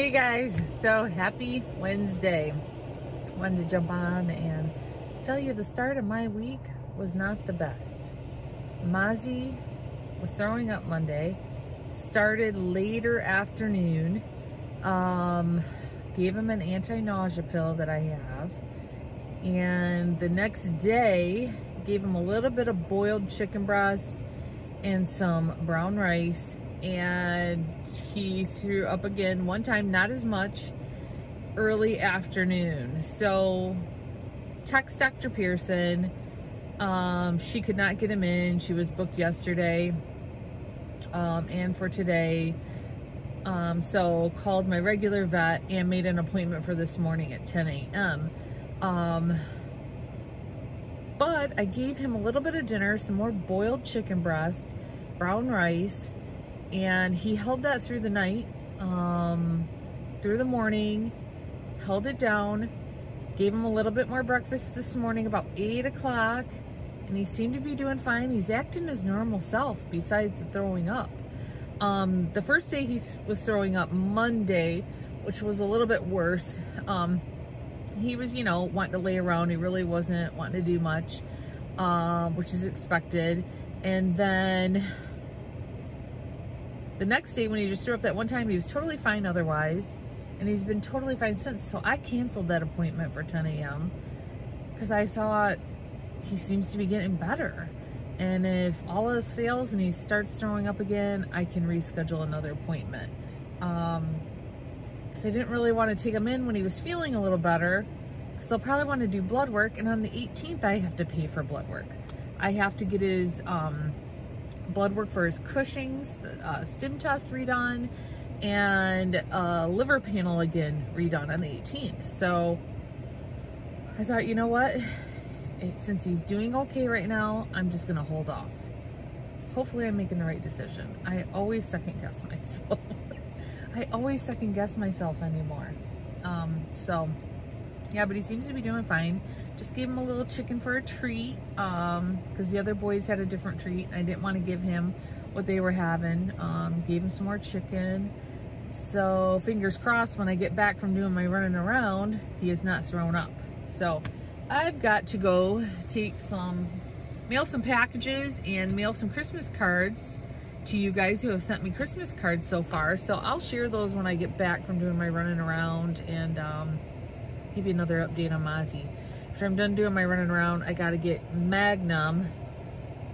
Hey guys, so happy Wednesday. Wanted to jump on and tell you the start of my week was not the best. Mozzie was throwing up Monday, started later afternoon, gave him an anti-nausea pill that I have, and the next day gave him a little bit of boiled chicken breast and some brown rice, and he threw up again one time, not as much, early afternoon. So text Dr. Pearson. She could not get him in. She was booked yesterday and for today. So called my regular vet and made an appointment for this morning at 10 a.m. But I gave him a little bit of dinner, some more boiled chicken breast, brown rice, and he held that through the night, through the morning, held it down, gave him a little bit more breakfast this morning about 8 o'clock, and he seemed to be doing fine. He's acting his normal self besides the throwing up. The first day he was throwing up Monday, which was a little bit worse. He was, you know, wanting to lay around. He really wasn't wanting to do much, which is expected. And then the next day when he just threw up that one time, he was totally fine otherwise. And he's been totally fine since. So I canceled that appointment for 10 a.m. because I thought he seems to be getting better. And if all of this fails and he starts throwing up again, I can reschedule another appointment. Because I didn't really want to take him in when he was feeling a little better, because they'll probably want to do blood work, and on the 18th I have to pay for blood work. I have to get his blood work for his Cushing's, the stim test redone, and liver panel again redone on the 18th. So I thought, you know what, since he's doing okay right now, I'm just gonna hold off. Hopefully I'm making the right decision. I always second guess myself. I always second guess myself anymore. So yeah, but he seems to be doing fine. Just gave him a little chicken for a treat, because the other boys had a different treat. I didn't want to give him what they were having. Gave him some more chicken. So fingers crossed when I get back from doing my running around, he is not thrown up. So I've got to go take some, mail some packages and mail some Christmas cards to you guys who have sent me Christmas cards so far. So I'll share those when I get back from doing my running around, and give you another update on Mozzie. After I'm done doing my running around, I gotta get Magnum.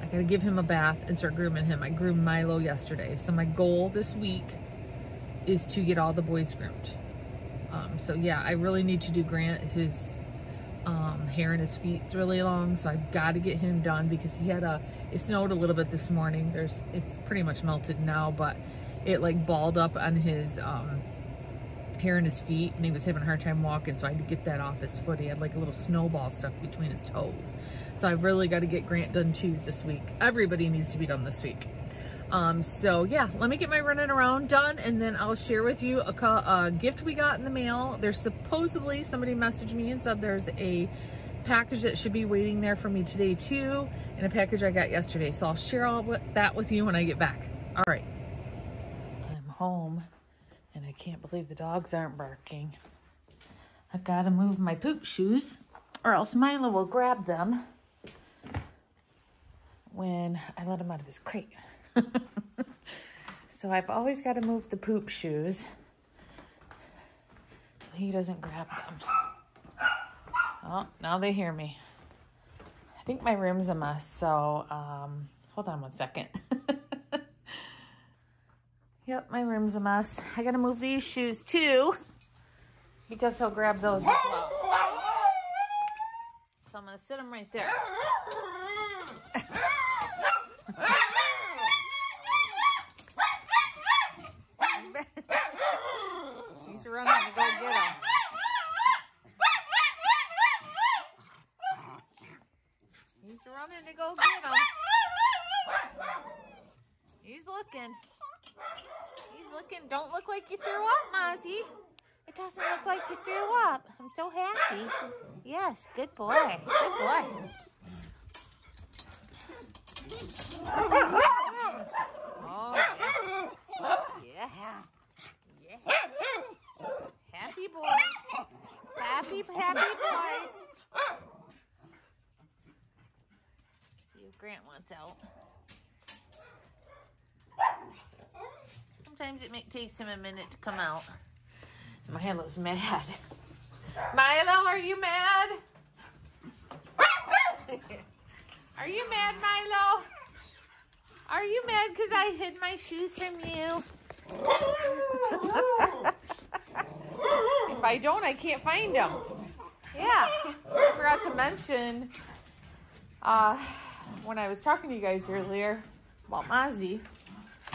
I gotta give him a bath and start grooming him. I groomed Milo yesterday. So my goal this week is to get all the boys groomed. So yeah, I really need to do Grant. His hair and his feet's really long, so I've got to get him done, because he had it snowed a little bit this morning. It's pretty much melted now, but it like balled up on his hair and his feet, and he was having a hard time walking, so I had to get that off his foot. He had like a little snowball stuck between his toes. So I've really got to get Grant done too this week. Everybody needs to be done this week. So yeah, let me get my running around done, and then I'll share with you a gift we got in the mail. There's supposedly, somebody messaged me and said there's a package that should be waiting there for me today too, and a package I got yesterday. So I'll share all that with you when I get back. All right. I'm home, and I can't believe the dogs aren't barking. I've got to move my poop shoes or else Milo will grab them when I let him out of his crate. So I've always got to move the poop shoes so he doesn't grab them. Oh, now they hear me. I think my room's a mess, so hold on one second. Yep, my room's a mess. I got to move these shoes too, because he'll grab those as well. So I'm going to sit him right there. Running to go get him. He's running to go get him. He's looking. He's looking. Don't look like you threw up, Mozzie. It doesn't look like you threw up. I'm so happy. Yes, good boy. Good boy. Oh, yeah. Oh, yeah. Yeah. if Grant wants out. Sometimes it takes him a minute to come out. Milo's mad. Milo, are you mad? Are you mad, Milo? Are you mad because I hid my shoes from you? If I don't, I can't find them. Yeah. I forgot to mention when I was talking to you guys earlier about Mozzie.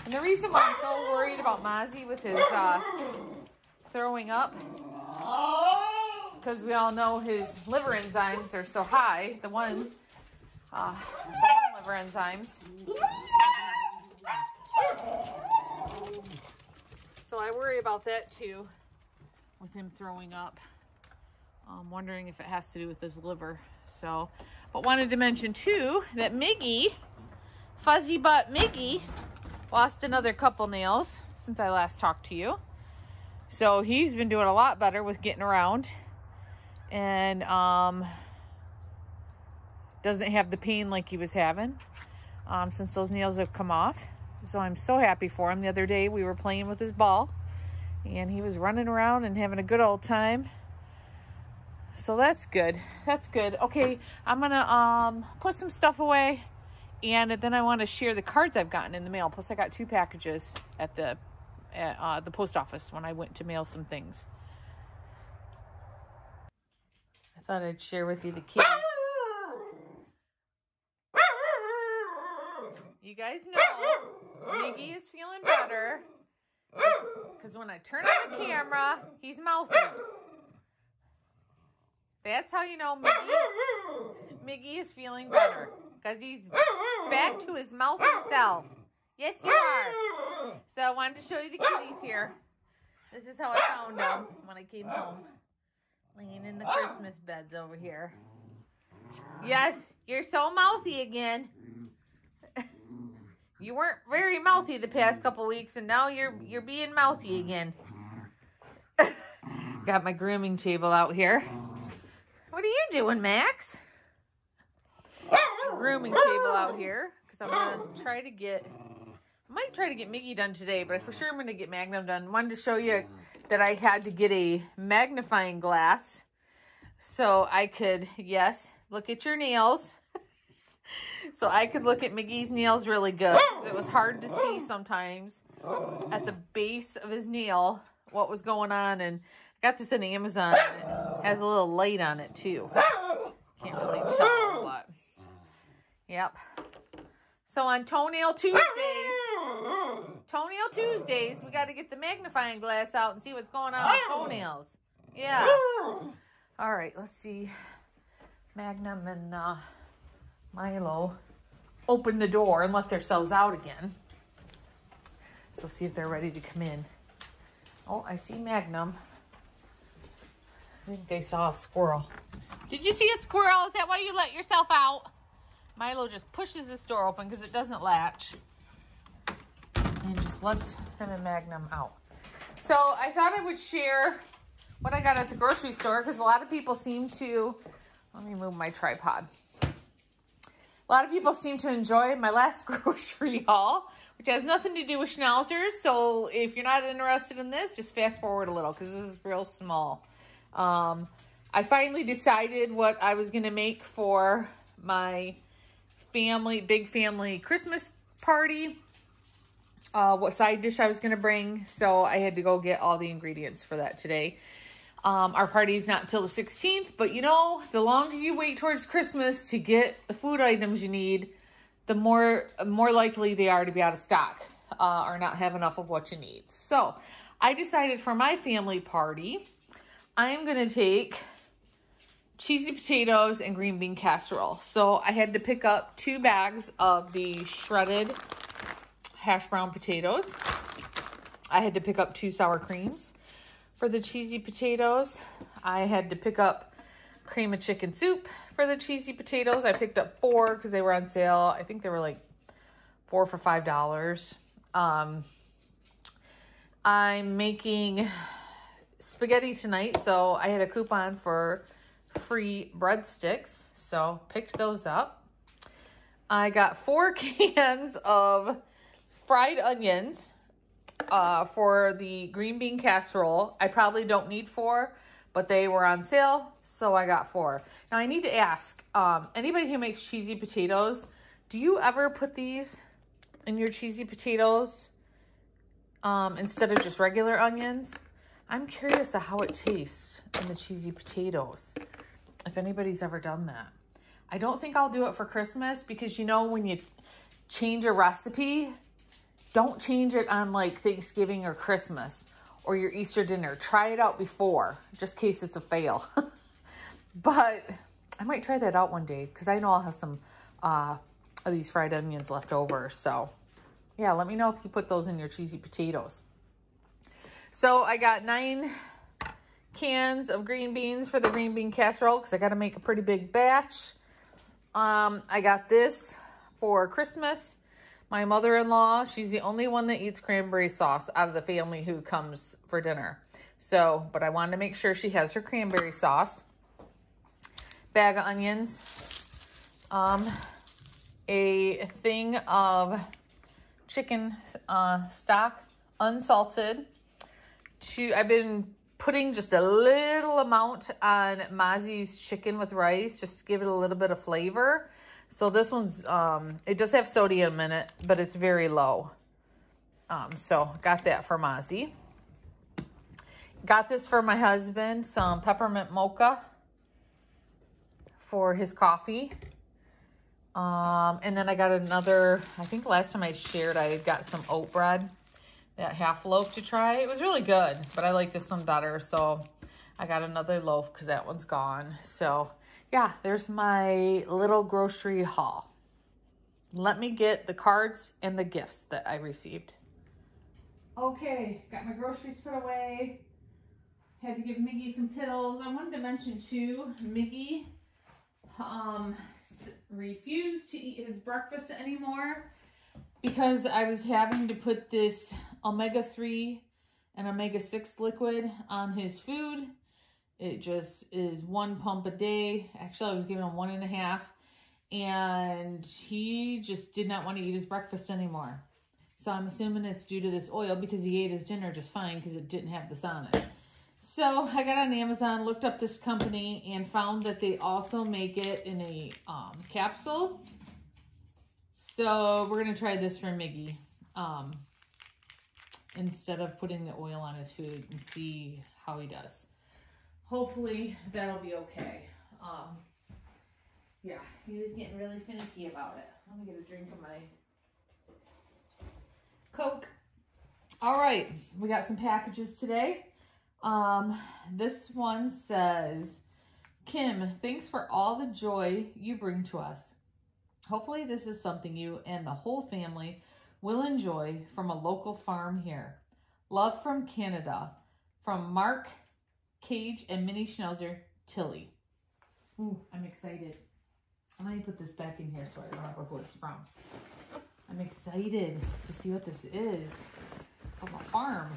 And the reason why I'm so worried about Mozzie with his throwing up is because we all know his liver enzymes are so high. The one liver enzymes. So I worry about that too with him throwing up. I'm wondering if it has to do with his liver. So, but wanted to mention too that Miggy, Fuzzy Butt Miggy, lost another couple nails since I last talked to you. So he's been doing a lot better with getting around and doesn't have the pain like he was having since those nails have come off. So I'm so happy for him. The other day we were playing with his ball and he was running around and having a good old time. So that's good. That's good. Okay, I'm going to put some stuff away, and then I want to share the cards I've gotten in the mail. Plus I got 2 packages at the post office when I went to mail some things. I thought I'd share with you the kids. You guys know Miggy is feeling better because when I turn on the camera, he's mouthing. That's how you know Miggy is feeling better, because he's back to his mouth himself. Yes, you are. So I wanted to show you the kitties here. This is how I found them when I came home. Laying in the Christmas beds over here. Yes, you're so mouthy again. You weren't very mouthy the past couple weeks, and now you're being mouthy again. Got my grooming table out here. What are you doing, Max? Grooming table out here because I'm gonna I might try to get Miggy done today, but for sure I'm gonna get Magnum done. Wanted to show you that I had to get a magnifying glass so I could look at your nails. So I could look at Miggy's nails really good. It was hard to see sometimes at the base of his nail what was going on, and I got this on Amazon. It has a little light on it too. Can't really tell, but yep. So on Toenail Tuesdays, we got to get the magnifying glass out and see what's going on with toenails. Yeah. All right, let's see. Magnum and Milo opened the door and let themselves out again. So see if they're ready to come in. Oh, I see Magnum. I think they saw a squirrel. Did you see a squirrel? Is that why you let yourself out? Milo just pushes this door open because it doesn't latch. And just lets him and Magnum out. So I thought I would share what I got at the grocery store because a lot of people seem to... Let me move my tripod. A lot of people seem to enjoy my last grocery haul, which has nothing to do with Schnauzers. So if you're not interested in this, just fast forward a little because this is real small. I finally decided what I was going to make for my big family Christmas party, what side dish I was going to bring. So I had to go get all the ingredients for that today. Our party's not till the 16th, but you know, the longer you wait towards Christmas to get the food items you need, the more likely they are to be out of stock or not have enough of what you need. So I decided for my family party, I'm going to take cheesy potatoes and green bean casserole. So I had to pick up 2 bags of the shredded hash brown potatoes. I had to pick up 2 sour creams. For the cheesy potatoes, I had to pick up cream of chicken soup. For the cheesy potatoes, I picked up 4 because they were on sale. I think they were like 4 for $5. I'm making spaghetti tonight, so I had a coupon for free breadsticks, so picked those up. I got 4 cans of fried onions for the green bean casserole. I probably don't need 4, but they were on sale, so I got 4. Now I need to ask, anybody who makes cheesy potatoes, do you ever put these in your cheesy potatoes instead of just regular onions? I'm curious of how it tastes in the cheesy potatoes, if anybody's ever done that. I don't think I'll do it for Christmas because, you know, when you change a recipe, don't change it on like Thanksgiving or Christmas or your Easter dinner. Try it out before, just in case it's a fail. But I might try that out one day because I know I'll have some of these fried onions left over. So yeah, let me know if you put those in your cheesy potatoes. So I got 9 cans of green beans for the green bean casserole because I got to make a pretty big batch. I got this for Christmas. My mother-in-law, she's the only one that eats cranberry sauce out of the family who comes for dinner. So, but I wanted to make sure she has her cranberry sauce. Bag of onions. A thing of chicken stock, unsalted. I've been putting just a little amount on Mozzie's chicken with rice, just to give it a little bit of flavor. So this one's, it does have sodium in it, but it's very low. So got that for Mozzie. Got this for my husband, some peppermint mocha for his coffee. And then I got another, I think last time I shared, I got some oat bread, that half loaf to try. It was really good, but I like this one better. So I got another loaf because that one's gone. So yeah, there's my little grocery haul. Let me get the cards and the gifts that I received. Okay, got my groceries put away. Had to give Miggy some pills. I wanted to mention too, Miggy refused to eat his breakfast anymore because I was having to put this omega-3 and omega-6 liquid on his food. It just is 1 pump a day. Actually, I was giving him 1.5, and he just did not want to eat his breakfast anymore. So I'm assuming it's due to this oil because he ate his dinner just fine because it didn't have this on it. So I got on Amazon, looked up this company, and found that they also make it in a capsule. So we're going to try this for Miggy instead of putting the oil on his food and see how he does. Hopefully that'll be okay. Yeah, he was getting really finicky about it. Let me get a drink of my Coke. All right, we got some packages today. This one says, Kim, thanks for all the joy you bring to us. Hopefully this is something you and the whole family will enjoy from a local farm here. Love from Canada, from Mark, Cage, and Mini Schnauzer, Tilly. Ooh, I'm excited. Let me put this back in here so I remember who it's from. I'm excited to see what this is from a farm.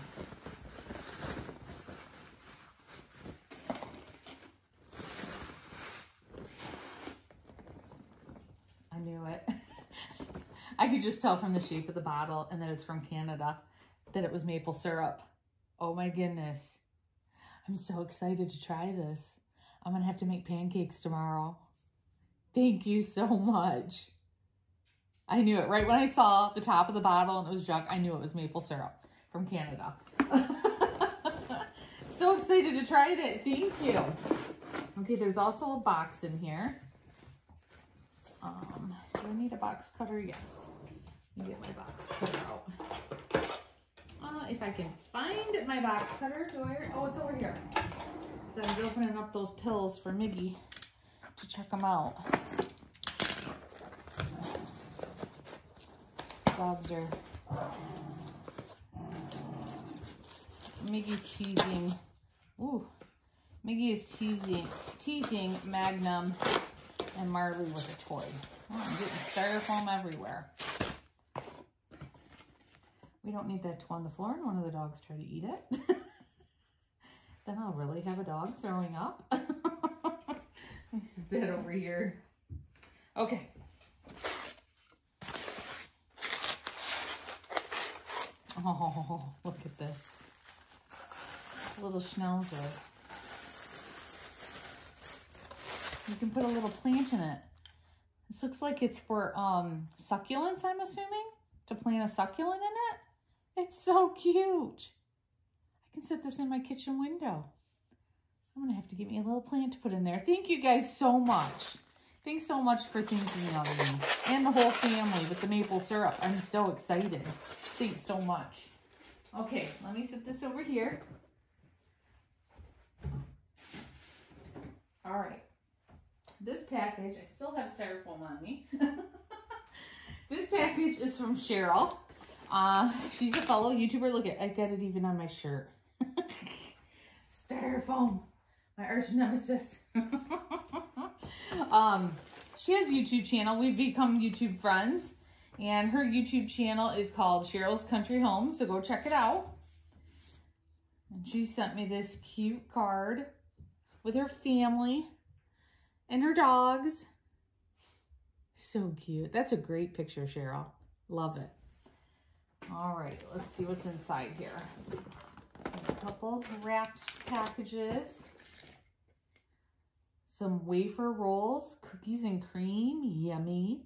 I knew it. I could just tell from the shape of the bottle and that it's from Canada, that it was maple syrup. Oh my goodness. I'm so excited to try this. I'm gonna have to make pancakes tomorrow. Thank you so much. I knew it. Right when I saw the top of the bottle and it was junk, I knew it was maple syrup from Canada. So excited to try it. Thank you. Okay, there's also a box in here. Do I need a box cutter? Yes. Let me get my box cutter out. If I can find my box cutter, oh, it's over here. So I was opening up those pills for Miggy to check them out. Dogs are Miggy's teasing. Ooh, Miggy is teasing Magnum and Marley with a toy. Oh, I'm getting styrofoam everywhere. We don't need that on the floor and one of the dogs try to eat it. Then I'll really have a dog throwing up. Let me sit that over here. Okay. Oh, look at this. A little Schnauzer. You can put a little plant in it. This looks like it's for succulents, I'm assuming, to plant a succulent in it. It's so cute. I can set this in my kitchen window. I'm gonna have to get me a little plant to put in there. Thank you guys so much. Thanks so much for thinking of me and the whole family with the maple syrup. I'm so excited. Thanks so much. Okay, let me set this over here. All right. This package, I still have styrofoam on me. This package is from Cheryl. She's a fellow YouTuber. Look at, I got it even on my shirt. Styrofoam, my arch nemesis. She has a YouTube channel. We've become YouTube friends, and her YouTube channel is called Cheryl's Country Home, so go check it out. And she sent me this cute card with her family and her dogs. So cute. That's a great picture, Cheryl. Love it. All right, let's see what's inside here. There's a couple wrapped packages. Some wafer rolls, cookies and cream, yummy.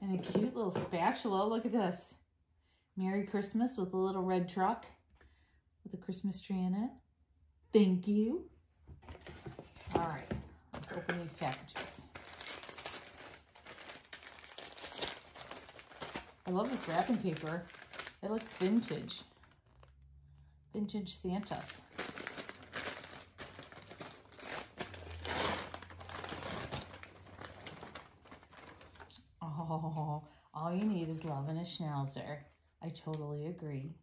And a cute little spatula, look at this. Merry Christmas with a little red truck with a Christmas tree in it. Thank you. All right, let's open these packages. I love this wrapping paper. It looks vintage. Vintage Santas. Oh, all you need is love and a Schnauzer. I totally agree.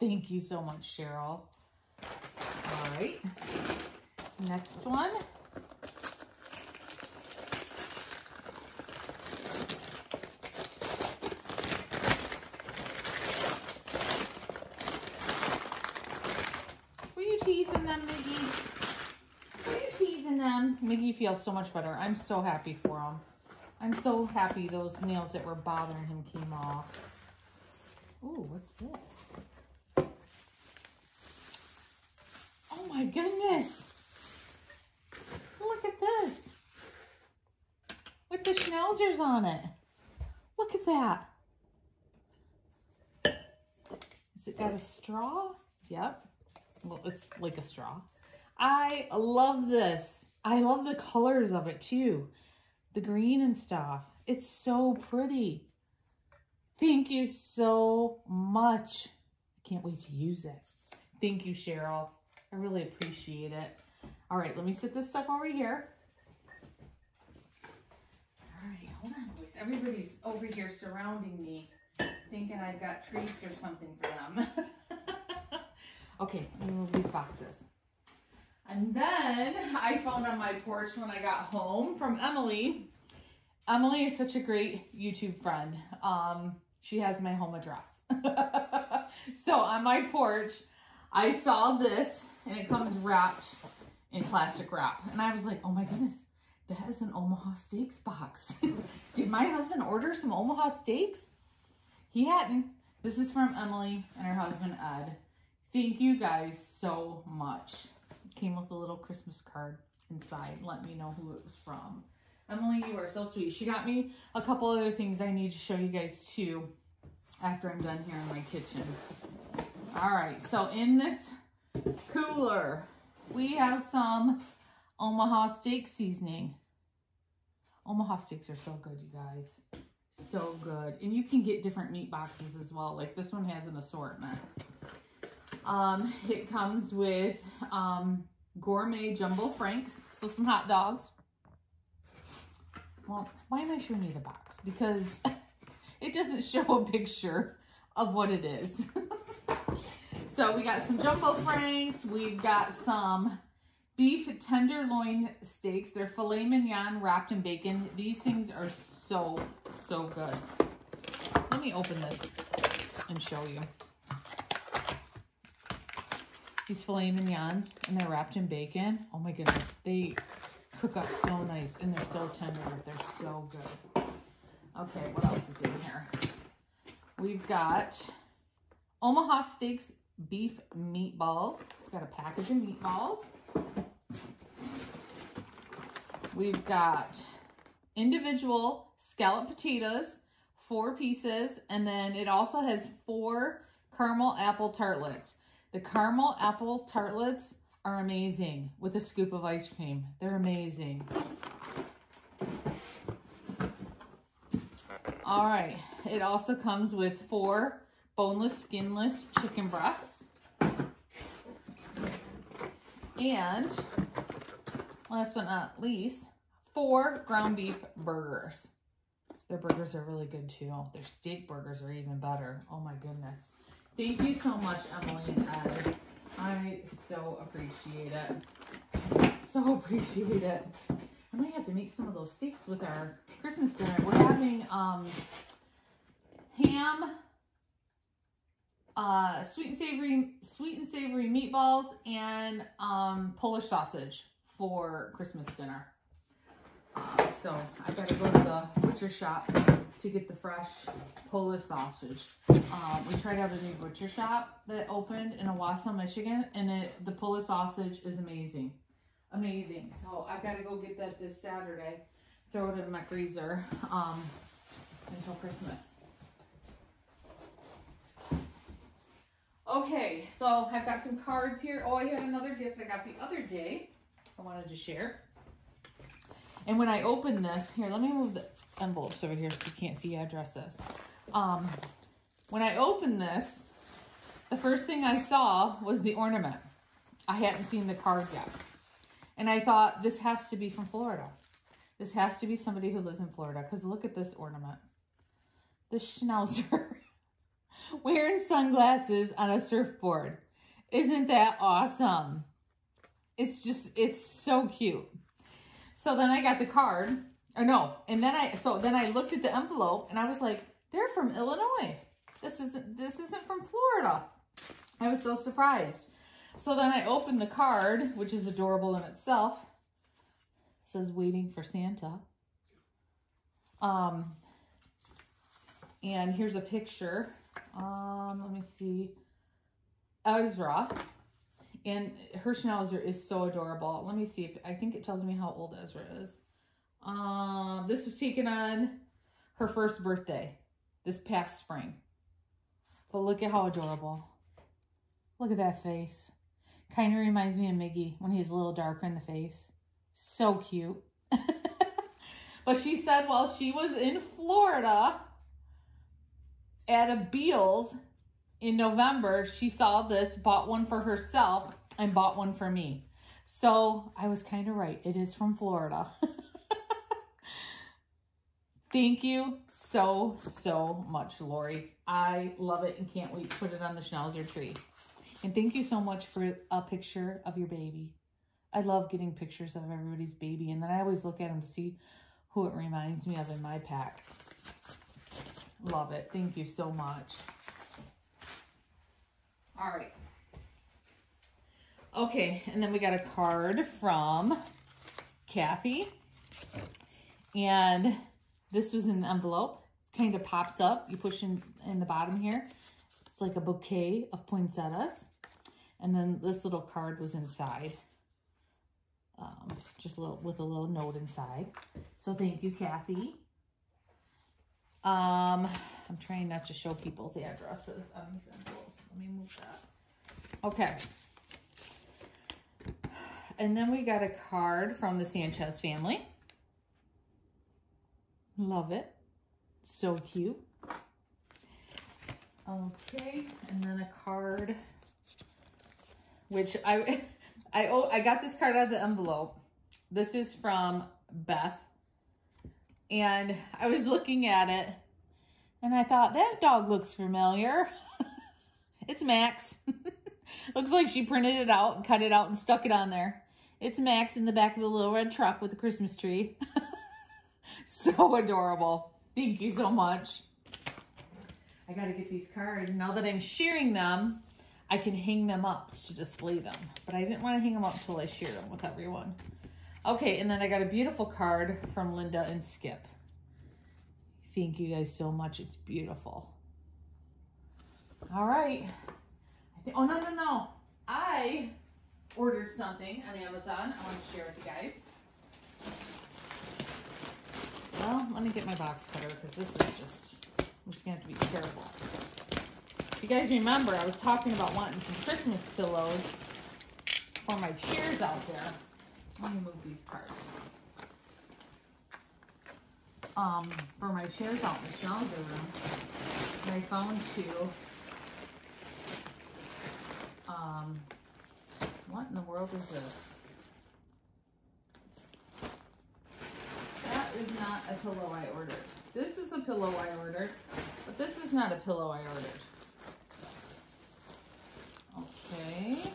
Thank you so much, Cheryl. All right, next one. Were you teasing them, Miggy? Were you teasing them? Miggy feels so much better. I'm so happy for him. I'm so happy those nails that were bothering him came off. Ooh, what's this? Oh my goodness. Look at this. With the Schnauzers on it. Look at that. Has it got a straw? Yep. Well, it's like a straw. I love this. I love the colors of it too. The green and stuff. It's so pretty. Thank you so much. I can't wait to use it. Thank you, Cheryl. I really appreciate it. All right, let me set this stuff over here. All right, hold on, boys. Everybody's over here surrounding me, thinking I've got treats or something for them. Okay, let me move these boxes. And then I found on my porch when I got home from Emily. Emily is such a great YouTube friend. She has my home address. So on my porch, I saw this and it comes wrapped in plastic wrap. And I was like, oh my goodness, that is an Omaha Steaks box. Did my husband order some Omaha Steaks? He hadn't. This is from Emily and her husband, Ed. Thank you guys so much. Came with a little Christmas card inside. Let me know who it was from. Emily, you are so sweet. She got me a couple other things I need to show you guys too after I'm done here in my kitchen. All right, so in this cooler, we have some Omaha Steak seasoning. Omaha Steaks are so good, you guys. So good. And you can get different meat boxes as well. Like this one has an assortment. It comes with gourmet jumbo franks, so some hot dogs. Well, why am I showing you the box? Because it doesn't show a picture of what it is. So we got some jumbo franks. We've got some beef tenderloin steaks. They're filet mignon wrapped in bacon. These things are so, so good. Let me open this and show you. These filet mignons, and they're wrapped in bacon. Oh my goodness, they cook up so nice, and they're so tender. They're so good. Okay, what else is in here? We've got Omaha Steaks beef meatballs. We've got a package of meatballs. We've got individual scallop potatoes, 4 pieces, and then it also has 4 caramel apple tartlets. The caramel apple tartlets are amazing with a scoop of ice cream. They're amazing. All right, it also comes with 4 boneless, skinless chicken breasts. And last but not least, 4 ground beef burgers. Their burgers are really good too. Their steak burgers are even better. Oh my goodness. Thank you so much, Emily and Ed. I so appreciate it. So appreciate it. I might have to make some of those steaks with our Christmas dinner. We're having ham, sweet and savory meatballs, and Polish sausage for Christmas dinner. So I gotta go to the butcher shop to get the fresh Polish sausage. We tried out a new butcher shop that opened in Owasso, Michigan, and the Polish sausage is amazing. Amazing. So I gotta go get that this Saturday, throw it in my freezer until Christmas. Okay, so I've got some cards here. Oh, I had another gift I got the other day I wanted to share. And when I open this, here, let me move the envelopes over here so you can't see addresses. When I opened this, the first thing I saw was the ornament. I hadn't seen the card yet. And I thought, this has to be from Florida. This has to be somebody who lives in Florida, because look at this ornament. The Schnauzer wearing sunglasses on a surfboard. Isn't that awesome? It's just, it's so cute. So then I got the card, or no, and then I looked at the envelope and I was like, they're from Illinois. This isn't from Florida. I was so surprised. So then I opened the card, which is adorable in itself. It says waiting for Santa. And here's a picture. Let me see. Ezra. And her Schnauzer is so adorable. Let me see if, I think it tells me how old Ezra is. This was taken on her first birthday this past spring. But look at how adorable. Look at that face. Kind of reminds me of Miggy when he's a little darker in the face. So cute. But she said while she was in Florida at a Beals in November, she saw this, bought one for herself, and bought one for me. So I was kind of right. It is from Florida. Thank you so, so much, Lori. I love it and can't wait to put it on the Schnauzer tree. And thank you so much for a picture of your baby. I love getting pictures of everybody's baby. And then I always look at them to see who it reminds me of in my pack. Love it. Thank you so much. All right. Okay, and then we got a card from Kathy. And this was in an envelope. It kind of pops up. You push in the bottom here. It's like a bouquet of poinsettias. And then this little card was inside. Just a little, with a little note inside. So thank you, Kathy. I'm trying not to show people's addresses on these envelopes. Let me move that. Okay. And then we got a card from the Sanchez family. Love it. So cute. Okay. And then a card, which I got this card out of the envelope. This is from Beth. And I was looking at it and I thought, that dog looks familiar. It's Max. Looks like she printed it out and cut it out and stuck it on there. It's Max in the back of the little red truck with the Christmas tree. So adorable. Thank you so much. I got to get these cards. Now that I'm sharing them, I can hang them up to display them. But I didn't want to hang them up until I share them with everyone. Okay, and then I got a beautiful card from Linda and Skip. Thank you guys so much. It's beautiful. All right. Oh, no, no, no. I ordered something on Amazon. I want to share with you guys. Well, let me get my box cutter because this is just, I'm just going to have to be careful. You guys remember, I was talking about wanting some Christmas pillows for my chairs out there. Let me move these cards. For my chairs out in the Schnauzer room, and I found two. What in the world is this? That is not a pillow I ordered. This is a pillow I ordered, but this is not a pillow I ordered. Okay.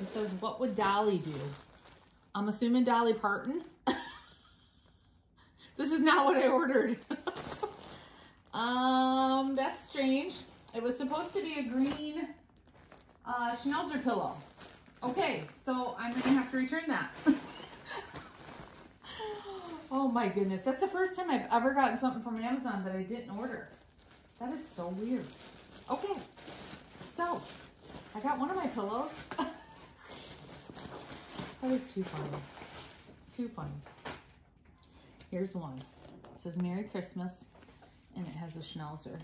It says, what would Dolly do? I'm assuming Dolly Parton. This is not what I ordered. That's strange. It was supposed to be a green Schnauzer pillow. Okay, so I'm gonna have to return that. Oh my goodness, that's the first time I've ever gotten something from Amazon that I didn't order. That is so weird. Okay, so I got one of my pillows. That was too funny. Too funny. Here's one. It says Merry Christmas, and it has a Schnauzer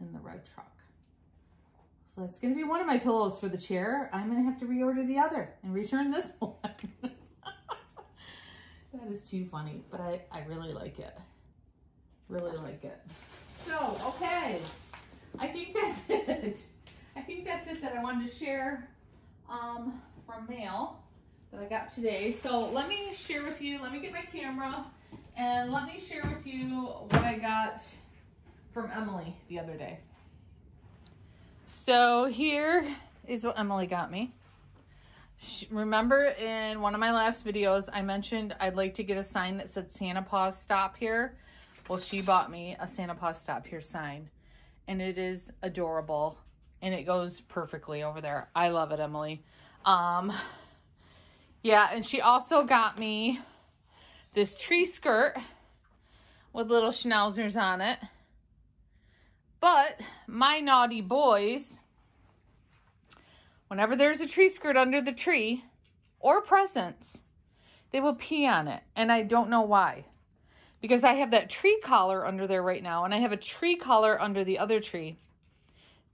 in the red truck. So that's going to be one of my pillows for the chair. I'm going to have to reorder the other and return this one. That is too funny, but I really like it. Really like it. So, okay. I think that's it. I think that's it that I wanted to share from mail that I got today. So let me share with you. Let me get my camera. And let me share with you what I got from Emily the other day. So here is what Emily got me. Remember in one of my last videos, I mentioned I'd like to get a sign that said Santa Paws Stop Here. Well, she bought me a Santa Paws Stop Here sign. And it is adorable. And it goes perfectly over there. I love it, Emily. Yeah, and she also got me this tree skirt with little Schnauzers on it. But my naughty boys, whenever there's a tree skirt under the tree or presents, they will pee on it. And I don't know why. Because I have that tree collar under there right now, and I have a tree collar under the other tree.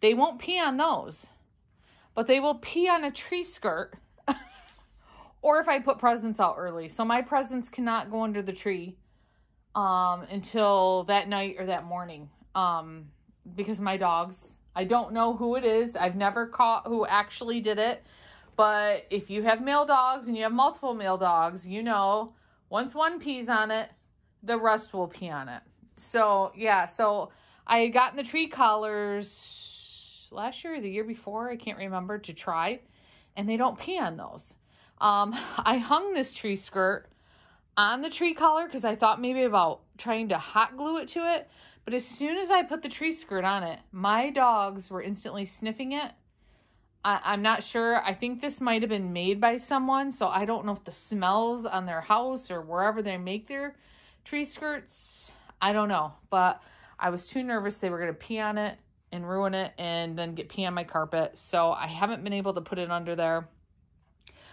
They won't pee on those, but they will pee on a tree skirt. Or if I put presents out early. So my presents cannot go under the tree until that night or that morning. Because my dogs, I don't know who it is. I've never caught who actually did it. But if you have male dogs and you have multiple male dogs, you know, once one pees on it, the rest will pee on it. So, yeah. So I had gotten the tree collars last year or the year before. I can't remember, to try. And they don't pee on those. I hung this tree skirt on the tree collar because I thought maybe about trying to hot glue it to it. But as soon as I put the tree skirt on it, my dogs were instantly sniffing it. I'm not sure. I think this might have been made by someone. So I don't know if the smells on their house or wherever they make their tree skirts. I don't know. But I was too nervous they were going to pee on it and ruin it and then get pee on my carpet. So I haven't been able to put it under there.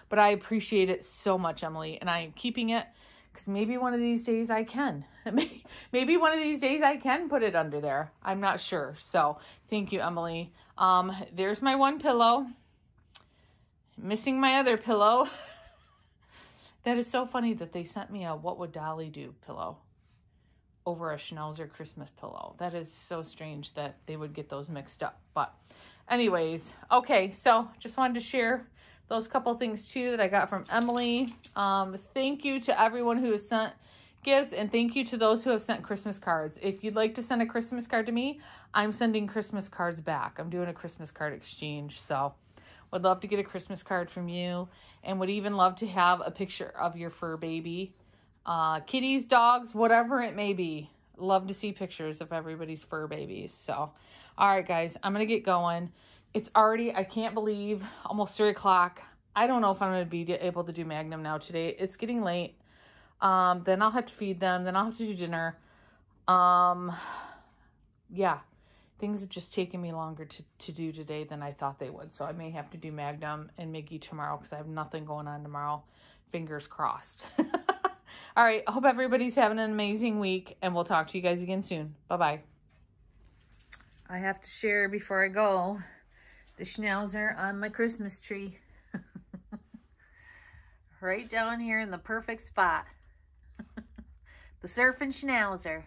But I appreciate it so much, Emily, and I'm keeping it because maybe one of these days I can. Maybe one of these days I can put it under there. I'm not sure. So thank you, Emily. There's my one pillow. Missing my other pillow. That is so funny that they sent me a What Would Dolly Do pillow over a Schnauzer Christmas pillow. That is so strange that they would get those mixed up. But anyways, okay, so just wanted to share those couple things too that I got from Emily. Thank you to everyone who has sent gifts, and thank you to those who have sent Christmas cards. If you'd like to send a Christmas card to me, I'm sending Christmas cards back. I'm doing a Christmas card exchange. So would love to get a Christmas card from you, and would even love to have a picture of your fur baby, kitties, dogs, whatever it may be. Love to see pictures of everybody's fur babies. So, all right, guys, I'm going to get going. It's already, I can't believe, almost 3 o'clock. I don't know if I'm going to be able to do Magnum now today. It's getting late. Then I'll have to feed them. Then I'll have to do dinner. Yeah. Things have just taken me longer to do today than I thought they would. So I may have to do Magnum and Miggy tomorrow because I have nothing going on tomorrow. Fingers crossed. All right. I hope everybody's having an amazing week, and we'll talk to you guys again soon. Bye-bye. I have to share before I go the Schnauzer on my Christmas tree. Right down here in the perfect spot. The Surfin' Schnauzer.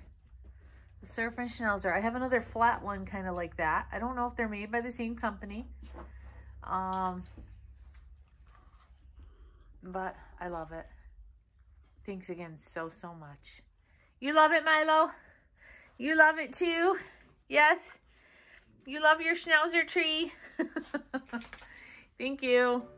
The Surfin' Schnauzer. I have another flat one kind of like that. I don't know if they're made by the same company. But I love it. Thanks again so much. You love it, Milo? You love it too? Yes? You love your Schnauzer tree? Thank you.